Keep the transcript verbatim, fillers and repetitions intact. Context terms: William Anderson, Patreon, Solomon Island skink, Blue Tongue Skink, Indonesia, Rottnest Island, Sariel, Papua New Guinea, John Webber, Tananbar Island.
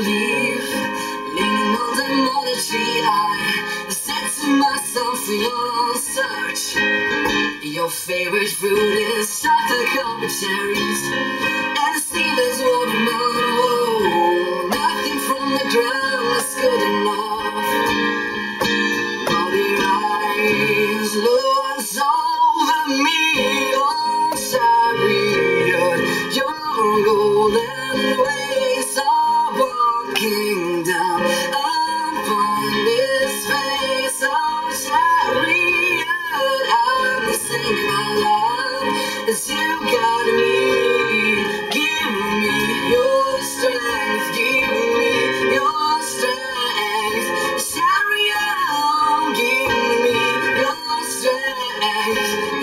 leave. Leaning on the monetary, I said to myself, in your search, your favorite fruit is chocolate covered cherries, and seedless watermelon. Whoa, nothing from the ground is good enough. All your eyes lose over me. Oh, Sariel, your golden ways are walking down upon this face of Sariel. I'm singing my love as you got me. Give me your strength, give me your strength, Sariel. Give me your strength.